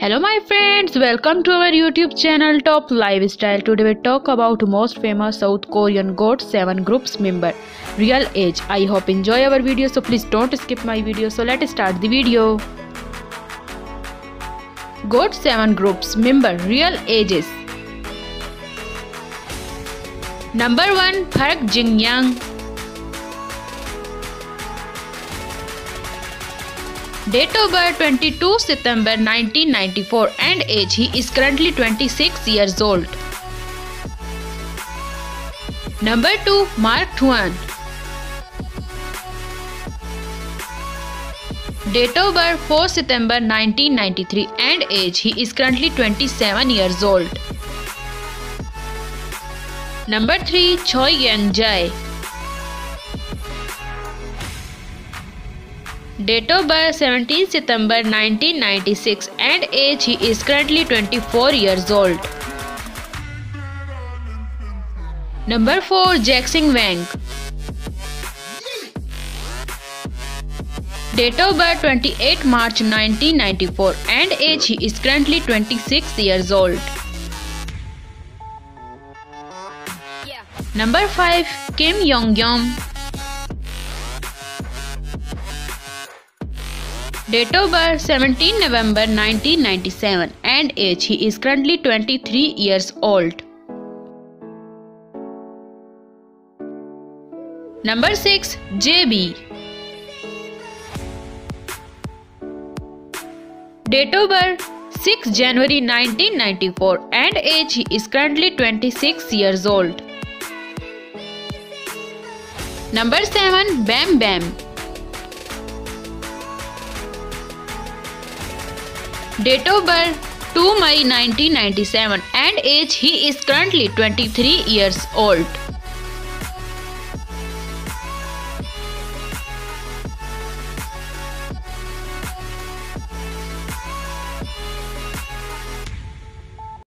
Hello my friends, welcome to our YouTube channel Top Lifestyle. Today we talk about most famous South Korean GOT7 group's member real age. I hope enjoy our video, so please don't skip my video. So let's start the video. GOT7 group's member real ages. Number 1, Park Jinyoung. Date of birth 22 September 1994 and age he is currently 26 years old. Number 2, Mark Tuan. Date of birth 4 September 1993 and age he is currently 27 years old. Number 3, Choi Young Jae. Date of birth 17 September 1996 and age he is currently 24 years old. Number 4, Jackson Wang. Date of birth 28 March 1994 and age he is currently 26 years old. Number 5, Kim Yugyeom. Date of birth 17 November 1997 and age he is currently 23 years old. Number 6, JB. Date of birth 6 January 1994 and age he is currently 26 years old. Number 7, Bam Bam. Date of birth 2 May 1997 and age he is currently 23 years old.